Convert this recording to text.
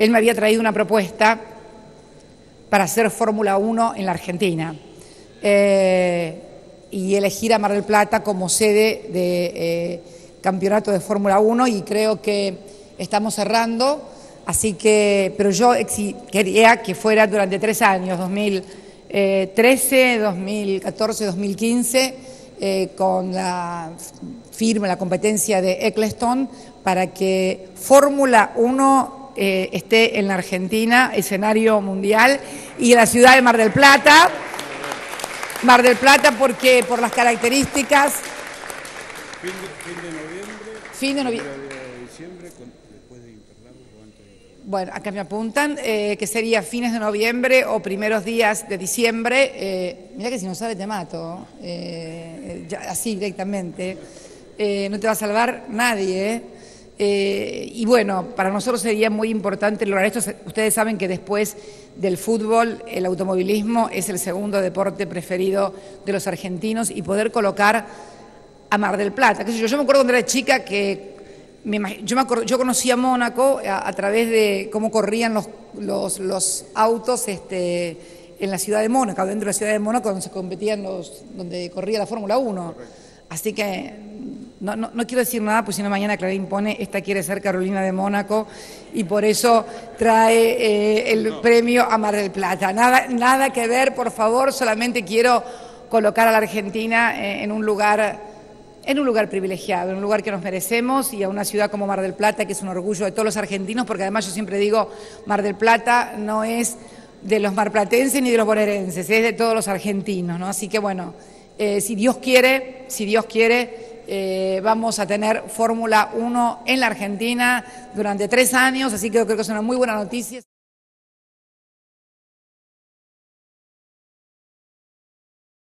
Él me había traído una propuesta para hacer Fórmula 1 en la Argentina y elegir a Mar del Plata como sede de campeonato de Fórmula 1, y creo que estamos cerrando, así que, pero yo quería que fuera durante 3 años, 2013, 2014, 2015, con la firma, la competencia de Eccleston, para que Fórmula 1 esté en la Argentina, escenario mundial, y en la ciudad de Mar del Plata. Mar del Plata porque por las características. Fin de noviembre. De diciembre, después de internarnos o antes de internarnos. Bueno, acá me apuntan que sería fines de noviembre o primeros días de diciembre. Mirá que si no sabe te mato, así directamente. No te va a salvar nadie. Y bueno, para nosotros sería muy importante lograr esto. Ustedes saben que después del fútbol, el automovilismo es el segundo deporte preferido de los argentinos, y poder colocar a Mar del Plata. Yo me acuerdo cuando era chica que yo conocía Mónaco a través de cómo corrían los autos en la ciudad de Mónaco, dentro de la ciudad de Mónaco donde se competían donde corría la Fórmula 1. Así que no quiero decir nada, pues si no mañana Clarín pone esta quiere ser Carolina de Mónaco y por eso trae premio a Mar del Plata. Nada que ver, por favor, solamente quiero colocar a la Argentina en un lugar privilegiado, en un lugar que nos merecemos, y a una ciudad como Mar del Plata, que es un orgullo de todos los argentinos, porque además yo siempre digo, Mar del Plata no es de los marplatenses ni de los bonaerenses, es de todos los argentinos, ¿no? Así que bueno, si Dios quiere, vamos a tener Fórmula 1 en la Argentina durante 3 años, así que yo creo que es una muy buena noticia.